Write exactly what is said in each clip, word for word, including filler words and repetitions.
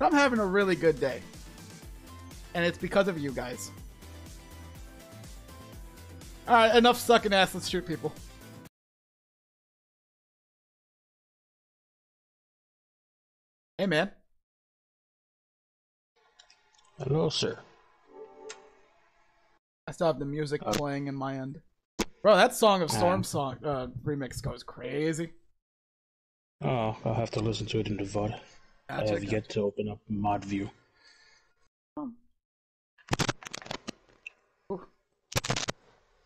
I'm having a really good day. And it's because of you guys. Alright, enough sucking ass. Let's shoot people. Hey, man. Hello, sir. I still have the music uh, playing in my end. Bro, that Song of Storm um, song uh, remix goes crazy. Oh, I'll have to listen to it in the V O D. Gotcha, I have gotcha. yet to open up mod view. Oh.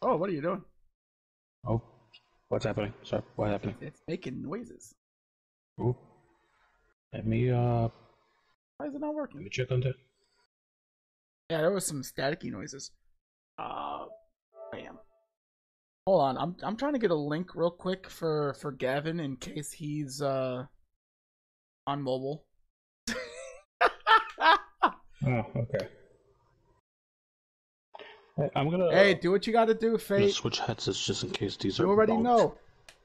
Oh, what are you doing? Oh, what's happening? Sorry, what's happening? It's making noises. Oh, let me, uh... why is it not working? Let me check on that. Yeah, there was some staticky noises. Uh, bam. Hold on, I'm I'm trying to get a link real quick for, for Gavin in case he's, uh, on mobile. Oh, okay. I'm gonna, hey, uh, do what you gotta do, Fate. Switch headsets just in case these you are. You already bumped. know.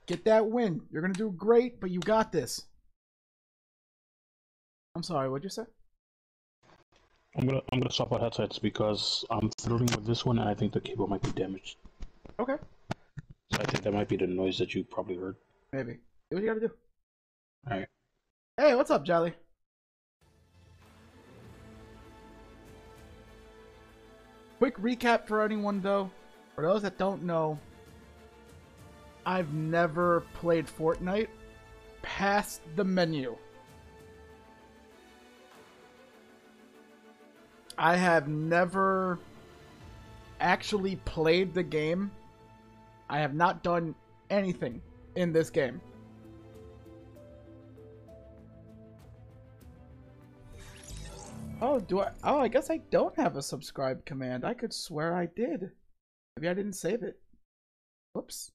Get that win. You're gonna do great, but you got this. I'm sorry. What'd you say? I'm gonna I'm gonna swap out headsets because I'm fiddling with this one, and I think the cable might be damaged. Okay. So I think that might be the noise that you probably heard. Maybe. Do what you gotta do. All right. Hey, what's up, Jolly? Quick recap for anyone though, for those that don't know, I've never played Fortnite past the menu. I have never actually played the game. I have not done anything in this game. Oh, do I? Oh, I guess I don't have a subscribe command. I could swear I did. Maybe I didn't save it. Whoops.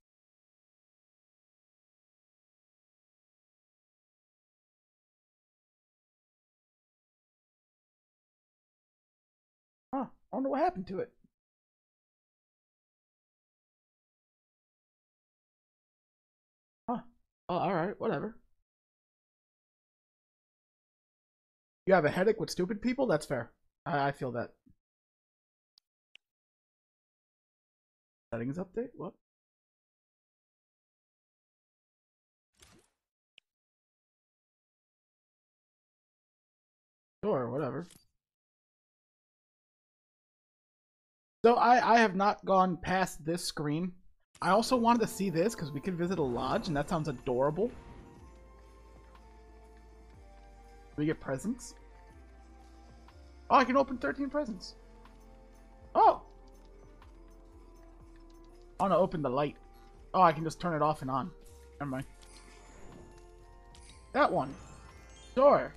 Huh. I don't know what happened to it. Huh. Oh, alright. Whatever. You have a headache with stupid people? That's fair. I, I feel that. Settings update? What? Sure, whatever. So I, I have not gone past this screen. I also wanted to see this because we could visit a lodge and that sounds adorable. We get presents. Oh, I can open thirteen presents. Oh! I want to open the light. Oh, I can just turn it off and on. Never mind. That one. Sure.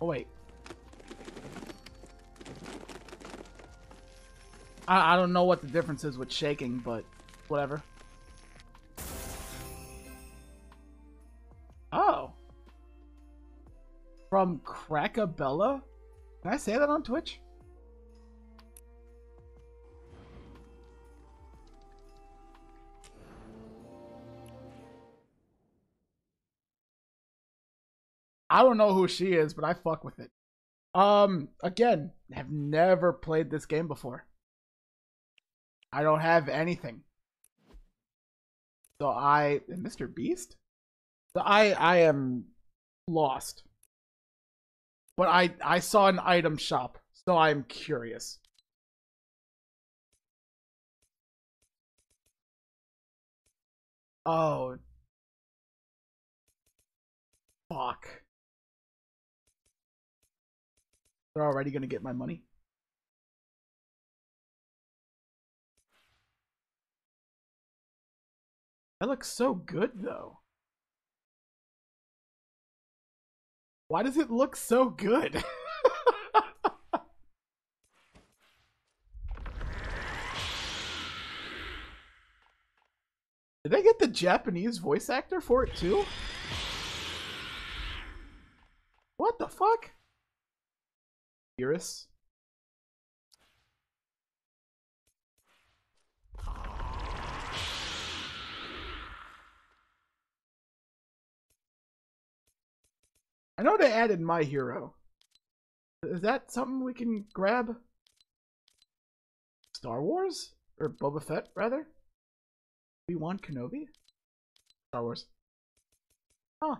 Oh, wait. I, I don't know what the difference is with shaking, but whatever. Oh. From Crackabella? Can I say that on Twitch? I don't know who she is, but I fuck with it. Um, again, have never played this game before. I don't have anything. So I... Mister Beast? So I, I am lost. But I, I saw an item shop, so I'm curious. Oh. Fuck. They're already gonna get my money. That looks so good, though. Why does it look so good? Did I get the Japanese voice actor for it too? What the fuck? Iris. I know they added My Hero. Is that something we can grab? Star Wars? Or Boba Fett, rather? Obi-Wan Kenobi? Star Wars. Huh.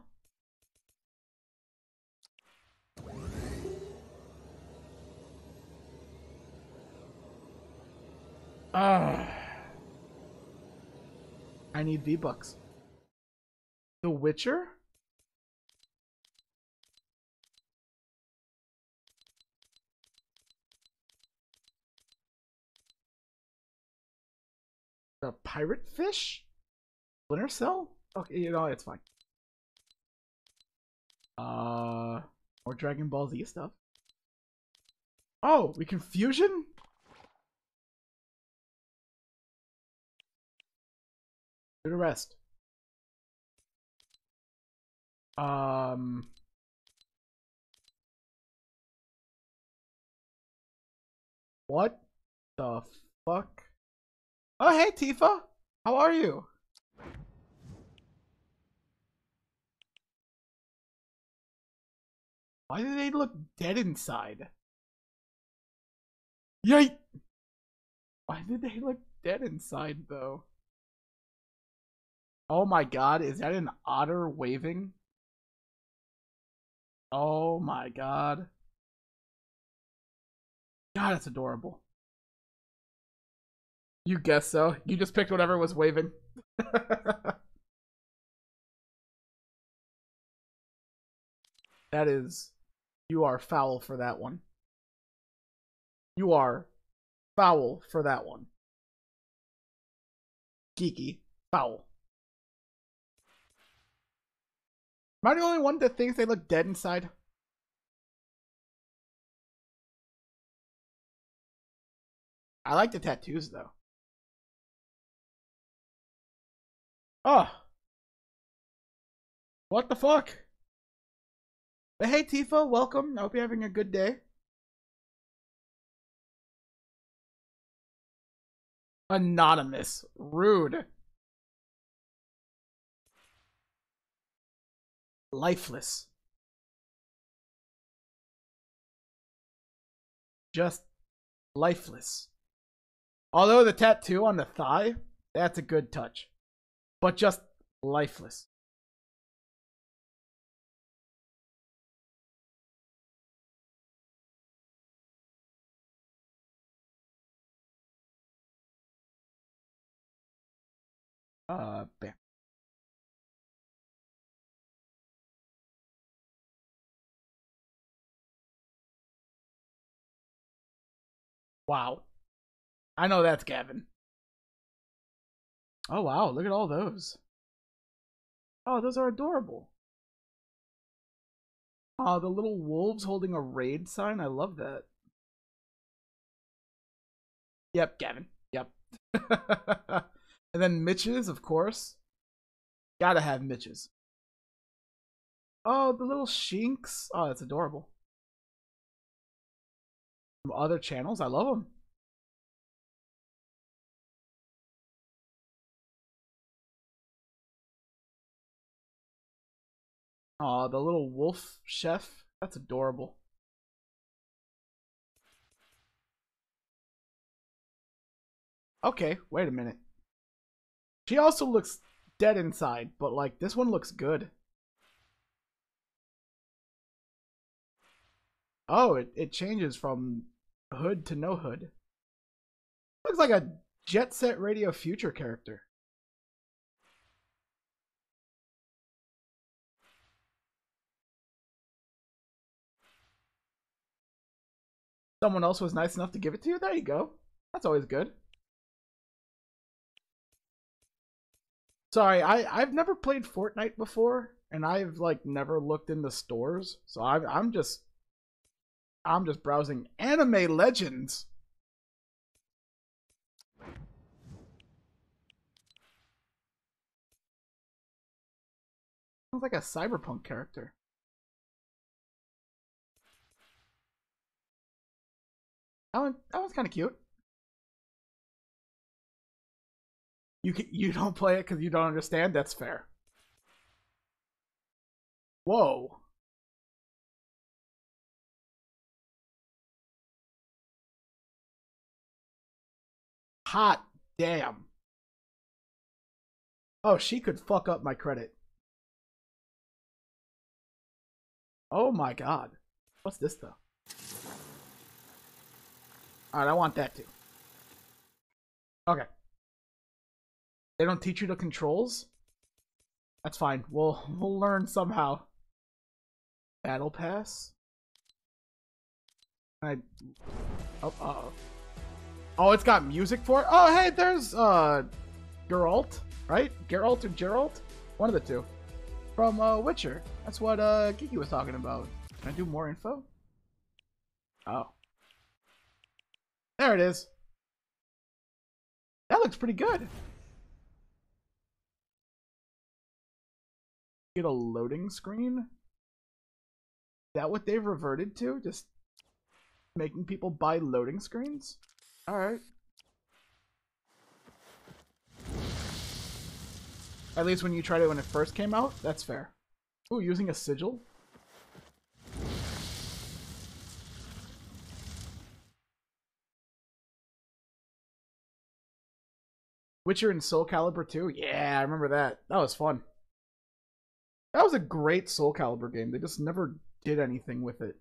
Ah. I need V-Bucks. The Witcher? The Pirate Fish? Splinter Cell? Okay, you know, it's fine. Uh, or Dragon Ball Z stuff. Oh, we can fusion? Do the rest. Um... What the fuck? Oh, hey, Tifa! How are you? Why do they look dead inside? Yikes! Why did they look dead inside, though? Oh my god, is that an otter waving? Oh my god. God, that's adorable. You guess so. You just picked whatever was waving. That is... You are foul for that one. You are foul for that one. Geeky. Foul. Am I the only one that thinks they look dead inside? I like the tattoos, though. Oh! What the fuck? But hey, Tifa, welcome. I hope you're having a good day. Anonymous. Rude. Lifeless. Just lifeless. Although the tattoo on the thigh, that's a good touch. But just lifeless. Uh, bam. Wow. I know that's Gavin. Oh wow, look at all those. Oh, those are adorable. Oh, the little wolves holding a raid sign. I love that. Yep, Gavin. Yep. And then Mitch's, of course. Gotta have Mitch's. Oh, the little Shinx. Oh, that's adorable. From other channels, I love them. Aw, the little wolf chef. That's adorable. Okay, wait a minute. She also looks dead inside, but like, this one looks good. Oh, it, it changes from hood to no hood. Looks like a Jet Set Radio Future character. Someone else was nice enough to give it to you? There you go. That's always good. Sorry, I, I've never played Fortnite before, and I've like never looked in the stores, so I, I'm just I'm just browsing Anime Legends. Sounds like a cyberpunk character. That one, that one's kind of cute. You can, you don't play it because you don't understand? That's fair. Whoa. Hot damn. Oh, she could fuck up my credit. Oh my god. What's this though? Alright, I want that too. Okay. They don't teach you the controls? That's fine. We'll we'll learn somehow. Battle pass. I oh uh oh. Oh, it's got music for it? Oh hey, there's uh Geralt, right? Geralt or Geralt? One of the two. From uh Witcher. That's what uh Geeky was talking about. Can I do more info? Oh. There it is. That looks pretty good. Get a loading screen? Is that what they've reverted to? Just making people buy loading screens? Alright. At least when you tried it when it first came out? That's fair. Ooh, using a sigil? Witcher and Soul Calibur two? Yeah, I remember that. That was fun. That was a great Soul Calibur game. They just never did anything with it.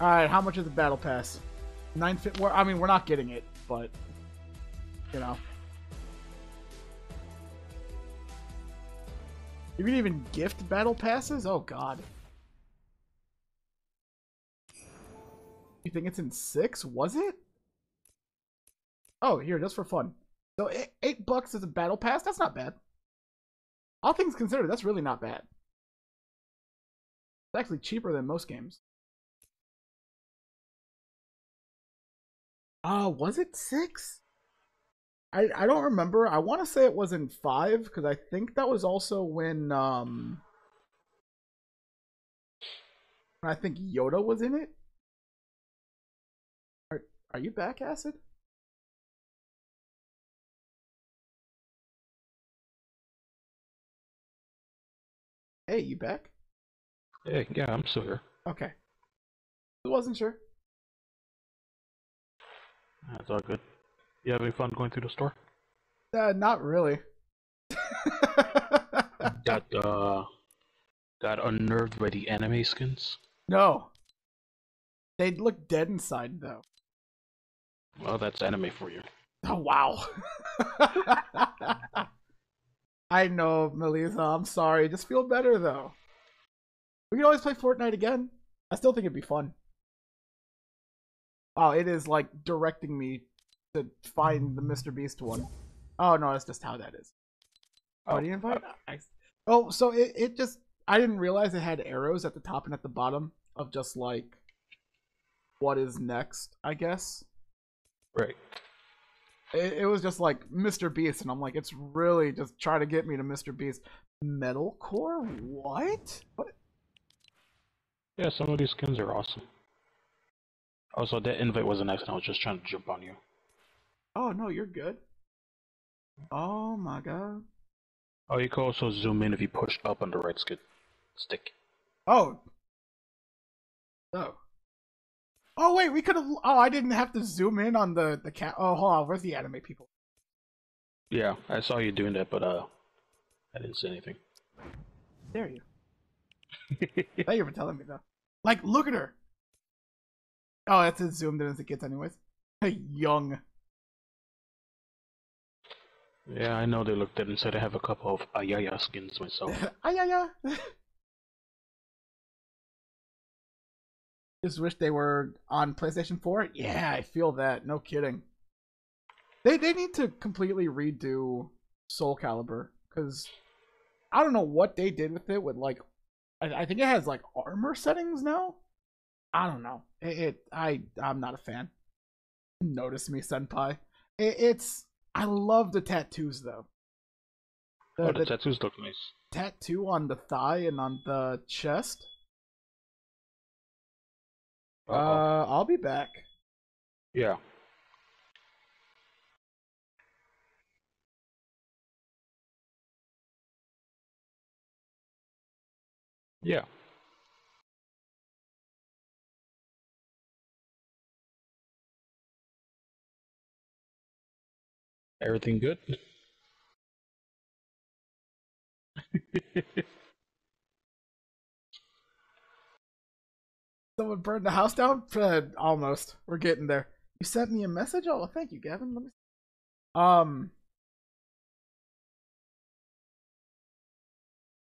Alright, how much is the Battle Pass? Nine fit. Well, I mean, we're not getting it, but, you know. You can even gift Battle Passes? Oh, God. You think it's in six? Was it? Oh, here, just for fun. So eight, eight bucks is a battle pass. That's not bad. All things considered, that's really not bad. It's actually cheaper than most games. Ah, uh, was it six? I I don't remember. I want to say it was in five because I think that was also when um I think Yoda was in it. Are are you back, Acid? Hey, you back? Yeah, yeah, I'm still here. Okay. I wasn't sure. That's all good. You having fun going through the store? Uh, not really. got, uh, got unnerved by the anime skins? No. They look dead inside, though. Well, that's anime for you. Oh, wow. I know, Melissa, I'm sorry. Just feel better, though. We can always play Fortnite again. I still think it'd be fun. Oh, it is, like, directing me to find the Mister Beast one. Oh, no, that's just how that is. Oh, oh do you invite? Uh, oh, so it, it just... I didn't realize it had arrows at the top and at the bottom of just, like, what is next, I guess. Right. It was just like Mister Beast, and I'm like, it's really just trying to get me to Mister Beast. Metalcore? What? What? Yeah, some of these skins are awesome. Also, that invite was an accident. I was just trying to jump on you. Oh, no, you're good. Oh, my God. Oh, you can also zoom in if you push up on the right stick. Oh. Oh. Oh wait, we could have. Oh, I didn't have to zoom in on the the cat. Oh, hold on, where's the anime people? Yeah, I saw you doing that, but uh, I didn't say anything. Dare you? Thank you for telling me though. Like, look at her. Oh, that's as zoomed in as it gets, anyways. Hey, young. Yeah, I know they looked at it and said I have a couple of Ayaya skins myself. Ayaya. Just wish they were on PlayStation four? Yeah, I feel that. No kidding. They they need to completely redo Soul Calibur. Because I don't know what they did with it. With like, I, I think it has like armor settings now? I don't know. It, it I, I'm not a fan. Notice me, senpai. It, it's... I love the tattoos, though. The, oh, the, the tattoos look nice. Tattoo on the thigh and on the chest. Uh, I'll be back. Yeah. Yeah. Everything good? Someone burned the house down? Uh, almost. We're getting there. You sent me a message? Oh, well, thank you, Gavin. Let me... Um.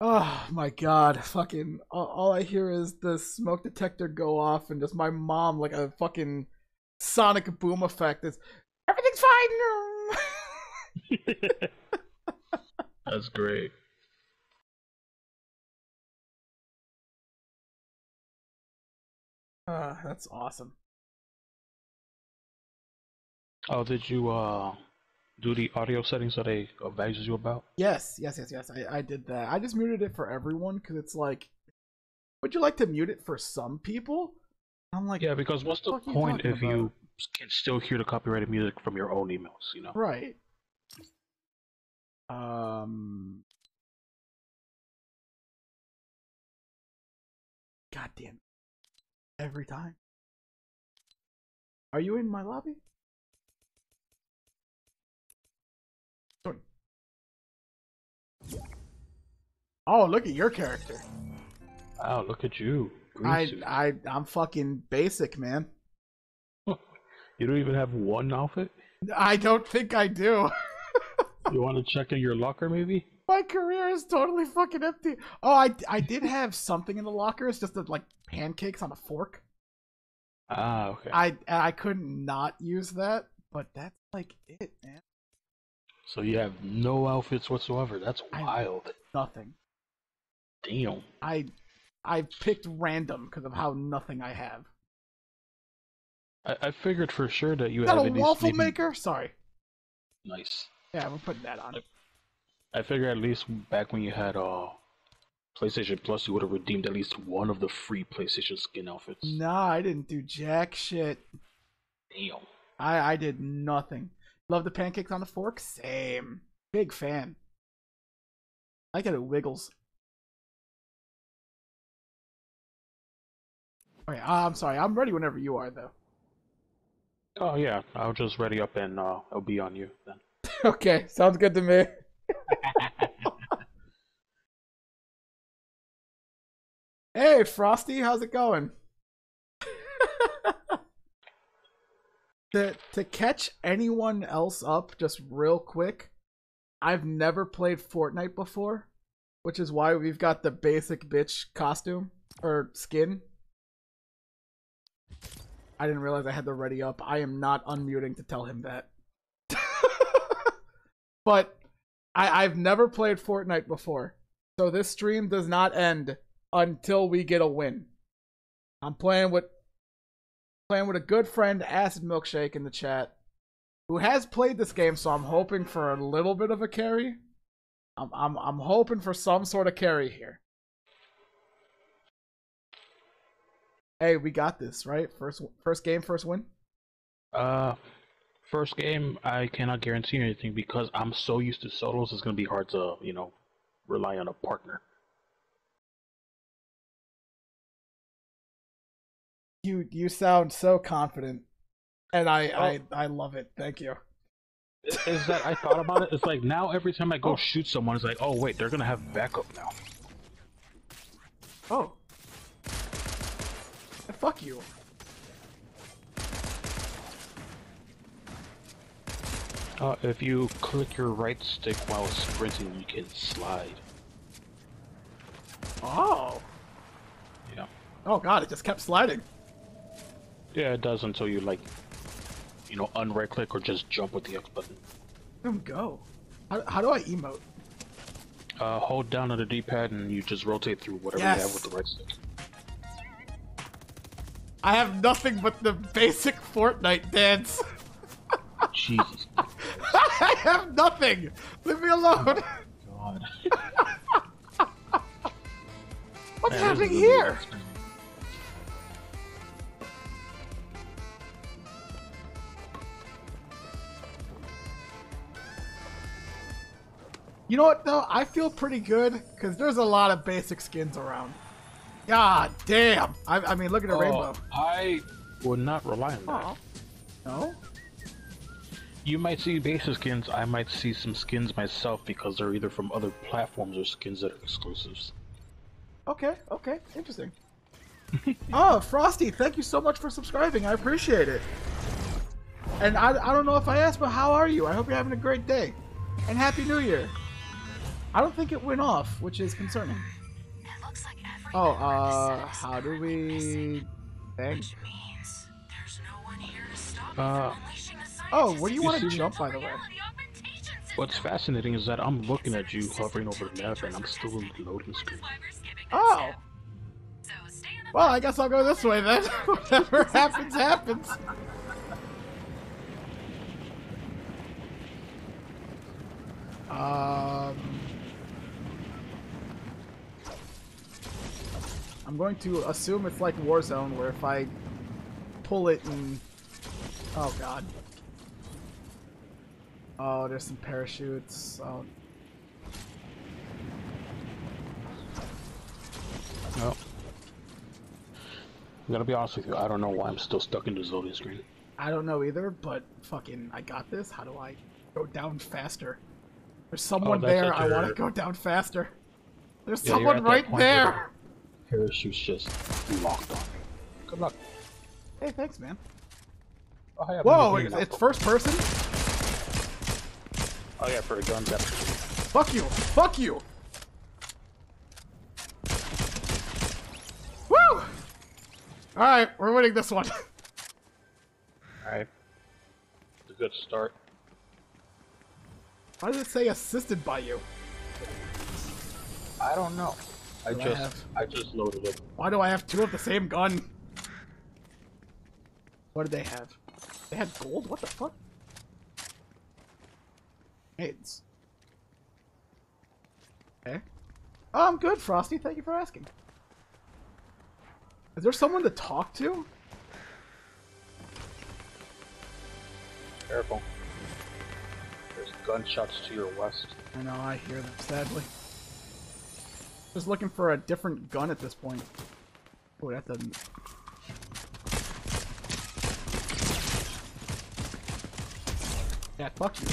Oh my god, fucking all, all I hear is the smoke detector go off and just my mom like a fucking sonic boom effect. It's everything's fine. That's great. Uh, that's awesome. Oh, did you uh do the audio settings that they advised you about? Yes, yes, yes, yes. I, I did that. I just muted it for everyone because it's like, would you like to mute it for some people? I'm like, yeah, because what's the point if you can still hear the copyrighted music from your own emails, you know? Right. Um. Goddamn. Every time. Are you in my lobby? Oh, look at your character. Oh, look at you. I, I, I'm fucking basic, man. You don't even have one outfit? I don't think I do. You want to check in your locker, maybe? My career is totally fucking empty. Oh, I, I did have something in the locker. It's just a, like pancakes on a fork. Ah, okay. I, I couldn't not use that, but that's like it, man. So you have no outfits whatsoever. That's wild. Nothing. Damn. I I picked random because of how nothing I have. I, I figured for sure that you had a waffle maybe... maker? Sorry. Nice. Yeah, we're putting that on. I, I figure at least back when you had uh PlayStation Plus, you would have redeemed at least one of the free PlayStation skin outfits. Nah, I didn't do jack shit. Damn. I, I did nothing. Love the pancakes on the fork? Same. Big fan. I get it wiggles. Okay, I'm sorry. I'm ready whenever you are, though. Oh, yeah. I'll just ready up and uh, I'll be on you then. Okay. Sounds good to me. Hey, Frosty. How's it going? To, to catch anyone else up just real quick, I've never played Fortnite before, which is why we've got the basic bitch costume, or skin. I didn't realize I had the ready up. I am not unmuting to tell him that. But I, I've never played Fortnite before, so this stream does not end until we get a win. I'm playing with... playing with a good friend, Acid Milkshake, in the chat, who has played this game, so I'm hoping for a little bit of a carry. I'm I'm I'm hoping for some sort of carry here. Hey, we got this, right? First first game, first win. Uh, first game, I cannot guarantee anything because I'm so used to solos. It's gonna be hard to, you know, rely on a partner. You you sound so confident, and I, oh. I I love it. Thank you. Is that I thought about it? It's like now every time I go oh. shoot someone, it's like, oh wait, they're gonna have backup now. Oh. Fuck you. Uh, if you click your right stick while sprinting, you can slide. Oh. Yeah. Oh god, it just kept sliding. Yeah, it does until you, like, you know, unright click or just jump with the X button. Let him go. How, how do I emote? Uh, hold down on the D-pad and you just rotate through whatever yes. you have with the right stick. I have nothing but the basic Fortnite dance. Jesus. I have nothing! Leave me alone! Oh god. What's Man, happening here? You know what though? I feel pretty good because there's a lot of basic skins around. God damn! I, I mean, look at the oh, rainbow. I would not rely on that. Oh. No? You might see basic skins, I might see some skins myself because they're either from other platforms or skins that are exclusives. Okay, okay, interesting. Oh, Frosty, thank you so much for subscribing, I appreciate it. And I, I don't know if I asked, but how are you? I hope you're having a great day. And Happy New Year. I don't think it went off, which is concerning. It looks like every oh, uh, how do we... Thank you. Uh, oh, what do you, you want to jump, by the way? What's fascinating is that I'm looking at you hovering over the map and I'm still in the loading screen. Oh! Well, I guess I'll go this way then. Whatever happens, happens. Um, I'm going to assume it's like Warzone, where if I pull it and... Oh god. Oh, there's some parachutes. Oh. No. I'm gonna be honest with you, I don't know why I'm still stuck in the loading screen. I don't know either, but fucking, I got this. How do I go down faster? There's someone oh, there, your... I want to go down faster. There's yeah, someone right there! The parachute's just locked on. Good luck. Hey, thanks, man. Oh, hey, whoa, it's, it's first person? Oh yeah, for a gun, definitely. Fuck you! Fuck you! Woo! Alright, we're winning this one. Alright. It's a good start. Why does it say assisted by you? I don't know. I do just I, have... I just loaded it. Why do I have two of the same gun? What did they have? They had gold? What the fuck? Aids. Okay. Oh, I'm good, Frosty. Thank you for asking. Is there someone to talk to? Careful. Gunshots to your west. I know, I hear them, sadly. Just looking for a different gun at this point. Oh, that doesn't... Yeah, fuck you.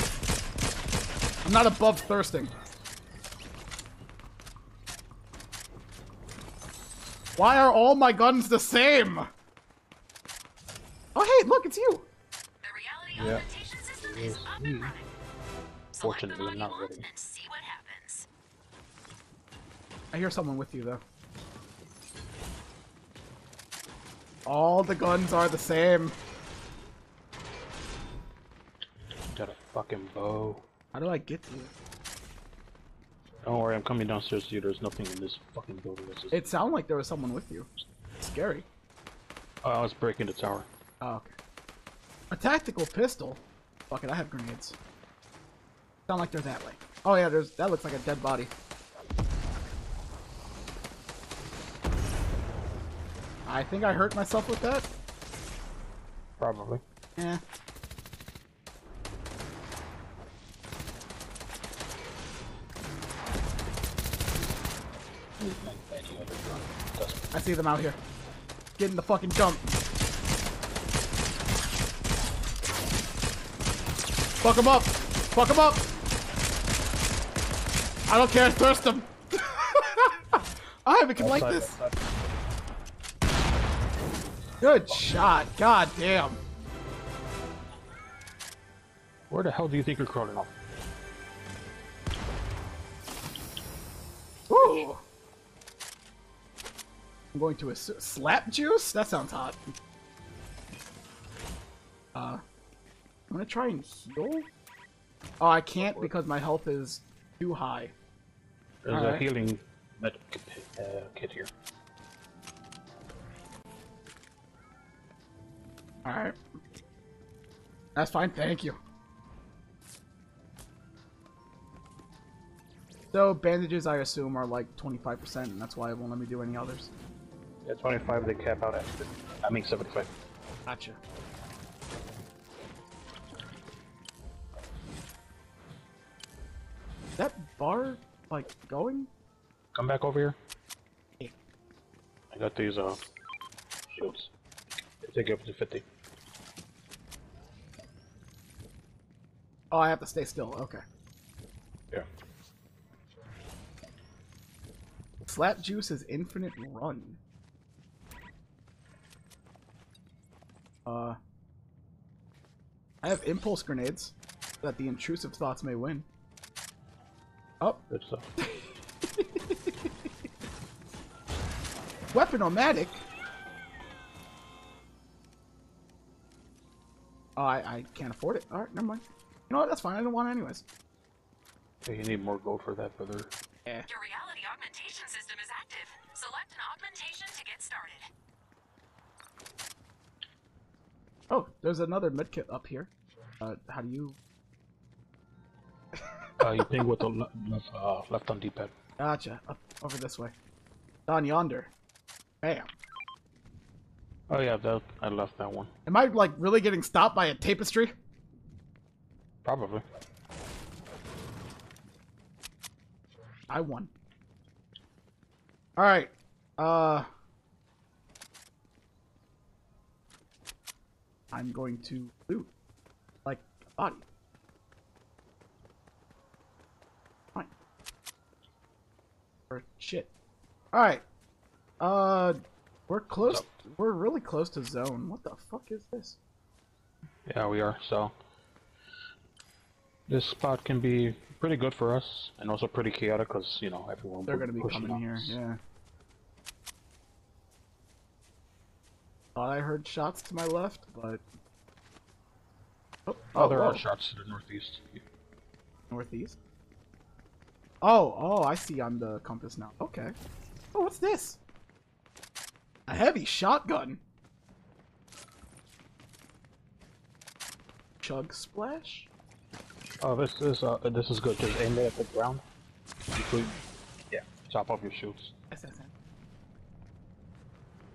I'm not above thirsting. Why are all my guns the same? Oh, hey, look, it's you! The reality augmentation system is up and running. Fortunately, I'm not ready. See what happens. I hear someone with you, though. All the guns are the same. Got a fucking bow. How do I get to you? Don't worry, I'm coming downstairs to you. There's nothing in this fucking building. This is... It sounded like there was someone with you. It's scary. Oh, I was breaking the tower. Oh, okay. A tactical pistol? Fuck it, I have grenades. Sound like they're that way. Oh yeah, there's that looks like a dead body. I think I hurt myself with that. Probably. Yeah. I see them out here. Get in the fucking jump. Fuck them up. Fuck them up. I don't care, thirst him! I we can like this! Good oh, shot, man. God damn! Where the hell do you think you're crawling up? Woo! I'm going to assume- slap juice? That sounds hot. Uh, I'm gonna try and heal? Oh, I can't because my health is too high. There's All a right. healing med uh, kit here. Alright. That's fine, thank you. So, bandages, I assume, are like twenty-five percent, and that's why it won't let me do any others. Yeah, twenty-five they cap out after. I mean, seventy-five. Gotcha. Is that bar, like, going? Come back over here. Hey. I got these uh shields. They take up to fifty. Oh, I have to stay still. Okay. Yeah. Slap Juice is infinite run. Uh, I have impulse grenades so that the intrusive thoughts may win. Oh, good stuff. Weapon-o-matic. Oh, I I can't afford it. All right, never mind. You know what? That's fine. I don't want it anyways. Yeah, you need more gold for that, brother. Yeah. Your reality augmentation system is active. Select an augmentation to get started. Oh, there's another medkit up here. Uh, how do you? uh, you ping with the left, uh, left on D-pad. Gotcha. Up, over this way. Down yonder. Bam. Oh yeah, that, I left that one. Am I like really getting stopped by a tapestry? Probably. I won. All right. Uh. I'm going to loot like a body. Fine. Or shit. All right. Uh, we're close. So, we're really close to zone. What the fuck is this? Yeah, we are. So this spot can be pretty good for us, and also pretty chaotic because you know everyone. They're gonna be coming here. Yeah. Thought I heard shots to my left, but oh, oh, oh there whoa. are shots to the northeast. Northeast? Oh, oh, I see on the compass now. Okay. Oh, what's this? A heavy shotgun. Chug splash. Oh, this is uh, this is good. Just aim it at the ground. Yeah. Chop off your shoots. Yes, yes, yes.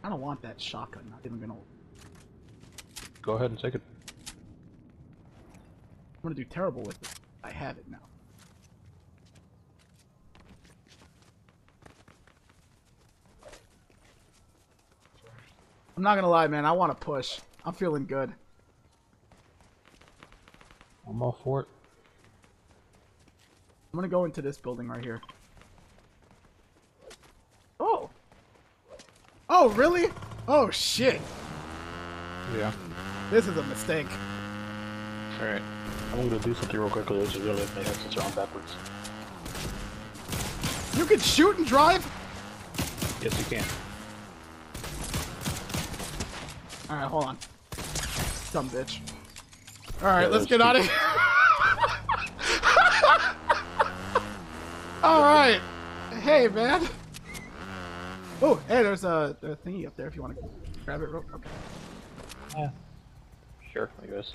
I don't want that shotgun. Not even gonna. Go ahead and take it. I'm gonna do terrible with it. I have it now. I'm not gonna lie, man. I want to push. I'm feeling good. I'm all for it. I'm gonna go into this building right here. Oh, really? Oh, shit. Yeah. This is a mistake. Alright. I'm gonna do something real quickly. This is really if they have to jump backwards. You can shoot and drive? Yes, you can. Alright, hold on. Dumb bitch. Alright, yeah, let's get two. out of here. Alright. Hey, man. Oh, hey, there's a, a thingy up there if you want to grab it real quick. Okay. Yeah. Sure, I guess.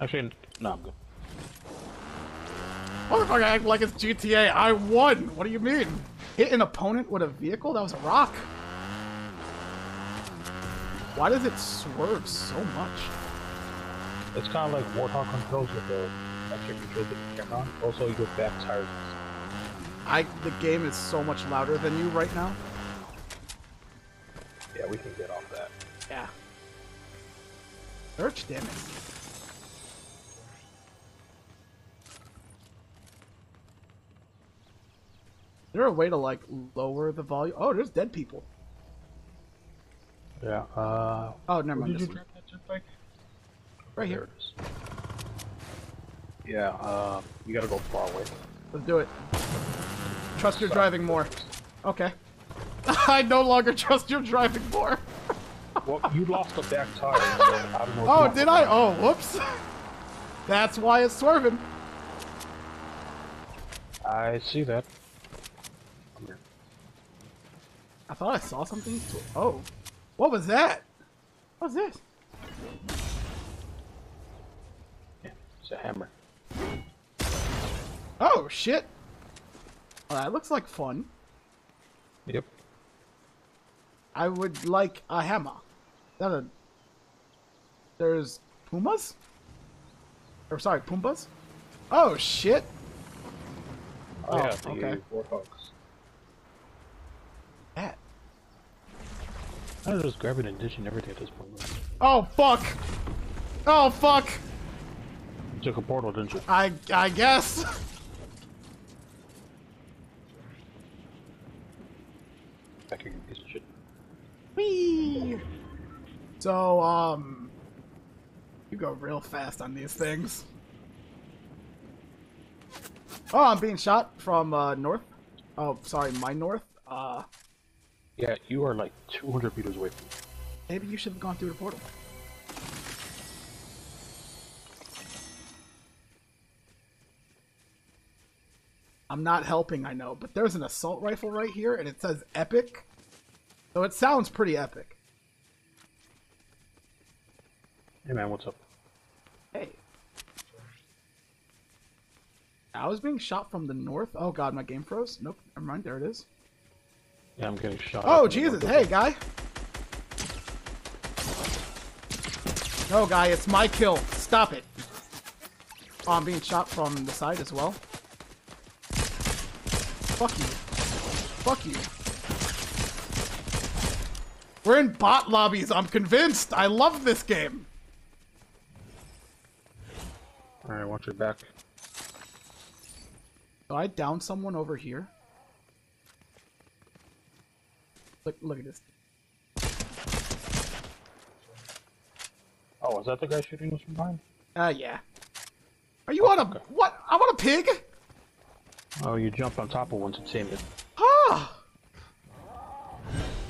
Actually, no, I'm good. Motherfucker, act like it's G T A. I won! What do you mean? Hit an opponent with a vehicle? That was a rock. Why does it swerve so much? It's kind of like Warthog controls with the electric controls that you turn on. Also, you go back tires. I, the game is so much louder than you right now. Yeah, we can get off that. Yeah. Search, damn it. Is there a way to, like, lower the volume? Oh, there's dead people. Yeah, uh... oh, never mind. Did you drop that jetpack? Right here. Yeah, uh, you gotta go far away. Let's do it. Trust your driving more. Okay. I no longer trust your driving more. Well, you lost the back tire. I don't know oh, did I? Oh, whoops. That's why it's swerving. I see that. Come here. I thought I saw something. Oh. What was that? What was this? Yeah, it's a hammer. Oh, shit. Well, that looks like fun. Yep. I would like a hammer. Is that a... There's pumas? Or sorry, pumbas? Oh, shit! Oh, yeah, the okay. Warthogs. That. I was just grabbing and dishing everything at this point. Oh, fuck! Oh, fuck! took a portal, didn't you? I I guess. Back here, you piece of shit. Whee! So um, you go real fast on these things. Oh, I'm being shot from uh, north. Oh, sorry, my north. Uh. Yeah, you are like two hundred meters away from me. Maybe you should have gone through the portal. I'm not helping, I know, but there's an assault rifle right here, and it says epic. So it sounds pretty epic. Hey man, what's up? Hey. I was being shot from the north. Oh god, my game froze. Nope, never mind, there it is. Yeah, I'm getting shot. Oh Jesus, hey guy! No, guy, it's my kill. Stop it. Oh, I'm being shot from the side as well. Fuck you. Fuck you. We're in bot lobbies, I'm convinced. I love this game. Alright, watch your back. So I downed someone over here. Look, look at this. Oh, is that the guy shooting us from behind? Uh, yeah. Are you oh, on a... Okay. What? I'm on a pig? Oh, you jumped on top of one to tame it. Ah!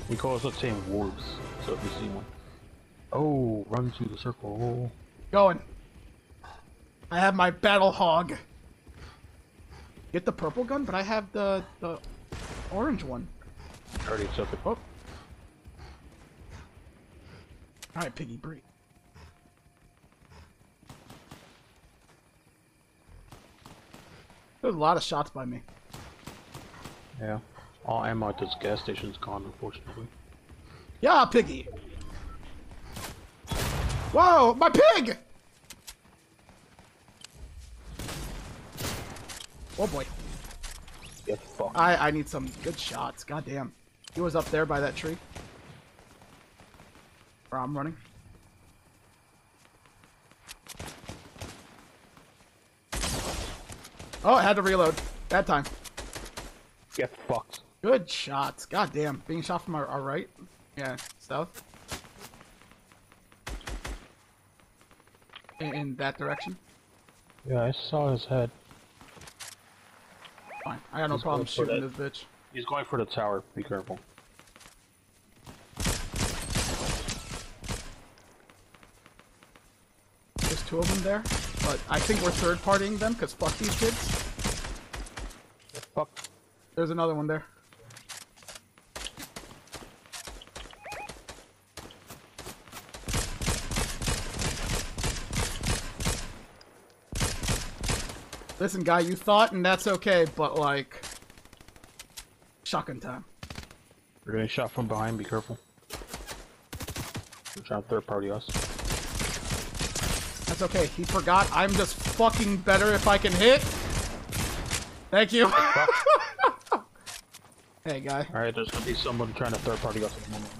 We call ourselves tame wolves, so if you see one. Oh, run through the circle. Going. I have my battle hog. Get the purple gun, but I have the, the orange one. I already took it. Oh. Alright, piggy, breathe. There's a lot of shots by me. Yeah. All ammo at this gas station's gone, unfortunately. Yeah, piggy! Whoa, my pig! Oh boy. Get fucked. I, I need some good shots, goddamn. He was up there by that tree. Or I'm running. Oh, I had to reload. Bad time. Get fucked. Good shots. God damn. Being shot from our, our right. Yeah, south. In, in that direction. Yeah, I saw his head. Fine. I got no problem shooting this bitch. He's going for the tower. Be careful. There's two of them there. But I think we're third-partying them, because fuck these kids. Fuck. There's another one there. Listen, guy, you thought, and that's okay, but, like... Shotgun time. We're getting shot from behind, be careful. We're trying to third-party us. That's okay, he forgot. I'm just fucking better if I can hit. Thank you. Hey, guy. Alright, there's gonna be someone trying to third party us at the moment.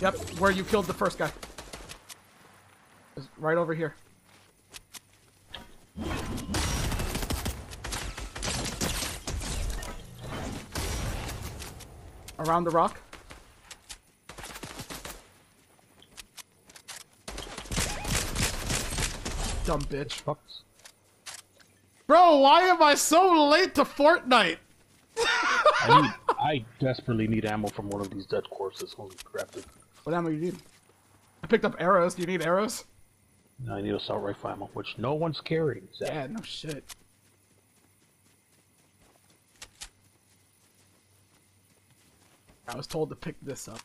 Yep, where you killed the first guy. It's right over here. Around the rock. Dumb bitch. Fucks. Bro, why am I so late to Fortnite? I, need, I desperately need ammo from one of these dead corpses. Holy crap, dude. What ammo do you need? I picked up arrows. Do you need arrows? No, I need assault rifle ammo, which no one's carrying. Zach. Yeah, no shit. I was told to pick this up.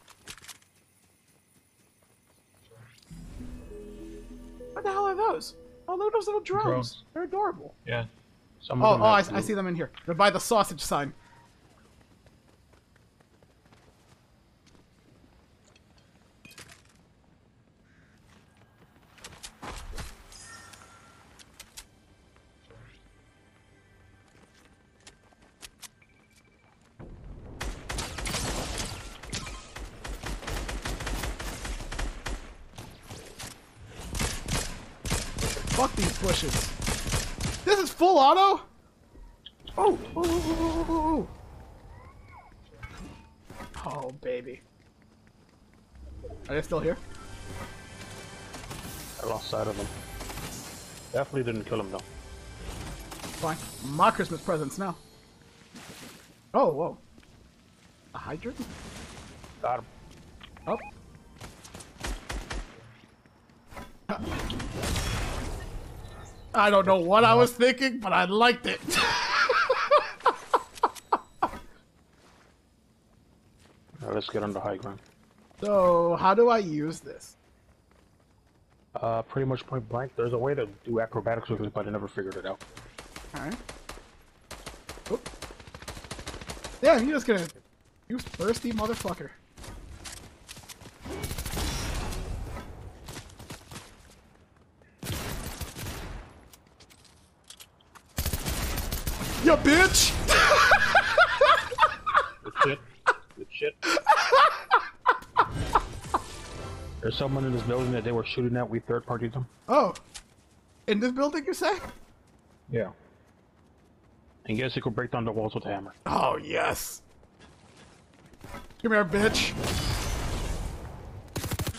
What the hell are those? Oh, look at those little drones. drones. They're adorable. Yeah. Some oh, oh I, I see them in here. They're by the sausage sign. Fuck these bushes. This is full auto? Oh, oh, oh, oh, oh. Oh, baby. Are they still here? I lost sight of them. Definitely didn't kill him, though. Fine. My Christmas presents now. Oh, whoa. A hydrant? Got him. Oh. I don't know what I was thinking, but I liked it. Now let's get on the high ground. So, how do I use this? Uh, pretty much point blank. There's a way to do acrobatics with it, but I never figured it out. Alright. Damn, you're just gonna... You thirsty motherfucker. Ya bitch! Good shit. Good shit. There's someone in this building that they were shooting at. We third-partied them. Oh. In this building, you say? Yeah. And guess you could break down the walls with a hammer. Oh, yes. Come here, bitch.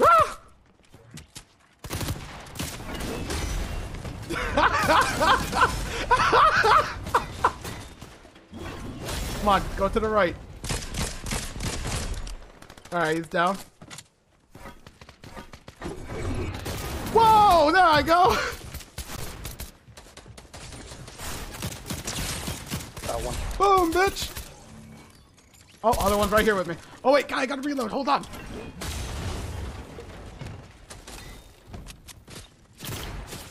Ah! Come on, go to the right. Alright, he's down. Whoa! There I go! That one. Boom, bitch! Oh, other one's right here with me. Oh, wait, God, I gotta reload. Hold on.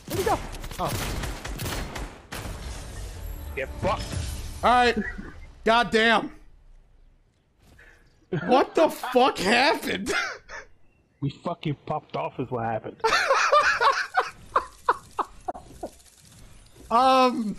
Where'd he go? Oh. Get fucked. Alright. God damn. What the fuck happened? We fucking popped off is what happened. um...